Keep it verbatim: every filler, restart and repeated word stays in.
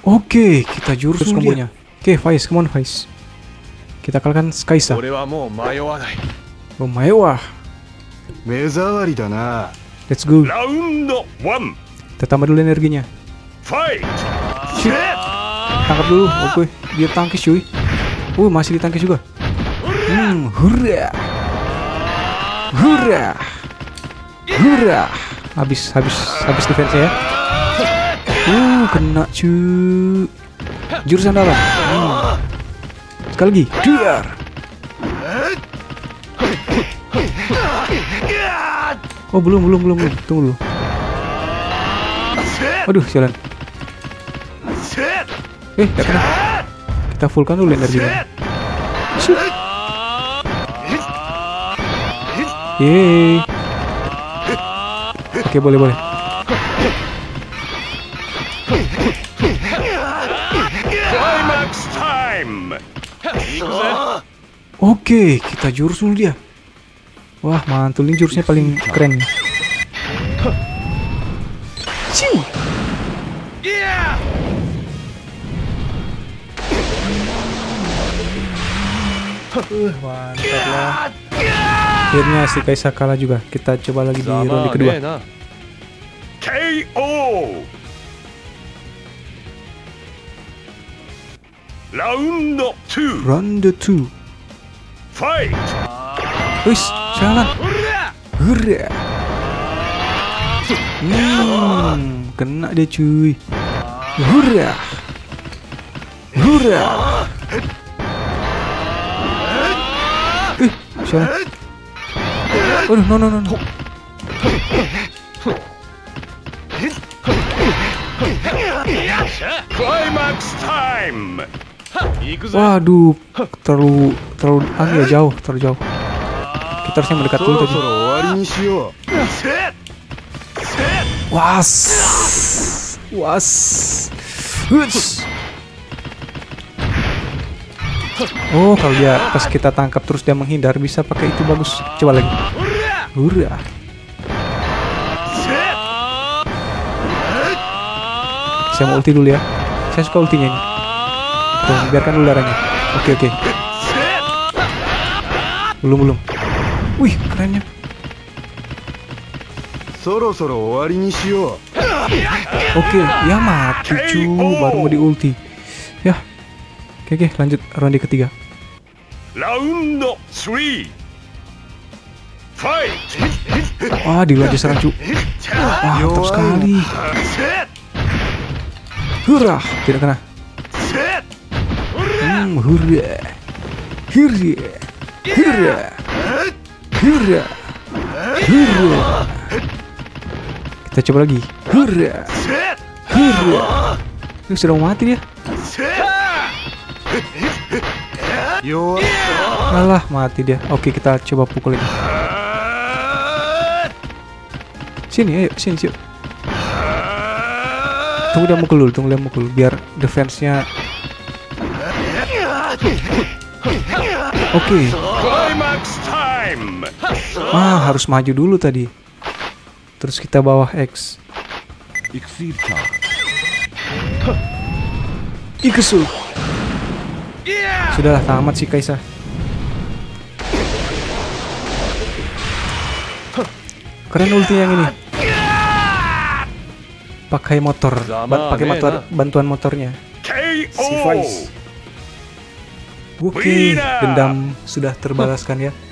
Oke, okay, kita jurus kombonya. Oke, okay, Faiz, come on Faiz. Kita kalahkan Kaixa. Oh, mewah. Let's go. Kita tambah dulu energinya. Tangkap dulu. Oke, okay. Dia tangkis cuy. Uh, masih ditangkis juga. Hmm, hurrah. Hurrah. Hurrah. Habis, habis, habis defense ya. Uh, kena cuy. Jurusan dalam. Hmm. Sekali lagi. Duar. Oh, belum, belum, belum, belum. Tunggu dulu. Aduh, jalan. Eh, gak kena. Kita fullkan dulu energinya. Yeay. Oke, boleh, boleh. Oke, kita jurus dulu dia. Wah, mantul, ini jurusnya paling keren. Uh, mantaplah. Akhirnya si Kaixa kalah juga. Kita coba lagi di ronde kedua. K O. Round two. Round two. Fight. Wis, jalan. Hurrah. Hmm, kena dia cuy. Hurrah. Hurrah. Eh, siapa? Aduh, no no no no. Climax time. Waduh, terlalu terlalu agak jauh, terlalu jauh. Kita harusnya mendekat dulu tadi. Was, was, huts. Oh, kalau dia pas kita tangkap terus dia menghindar, bisa pakai itu, bagus. Coba lagi. Hurrah. Saya mau ulti dulu ya. Saya suka ultinya ini. Tuh, biarkan dulu darahnya. Oke, oke. Belum, belum. Wih, kerennya. Oke, ya mati cu, baru mau diulti. Ya. Oke, oke, lanjut ronde ketiga. Round three. Fight. Wah, di luar diserang cu. Wah, mantap sekali. Hurrah, tidak kena. Hmm, hurrah. Hurrah. Hurrah. Hurrah. Hurrah. Kita coba lagi. Hurrah. Hurrah. Ini sudah mau mati dia. Malah mati dia. Oke, kita coba pukul lagi. Sini, ayo, sini, sini. Tunggu dia mukul dulu, tunggu dia mukul biar defense-nya. Oke. Okay. Ah, harus maju dulu tadi. Terus kita bawah X. Ikesu. Sudahlah, tamat si Kaixa. Keren ulti yang ini. Pakai motor, pakai motor, bantuan motornya. Si Faiz. Oke, dendam sudah terbalaskan ya.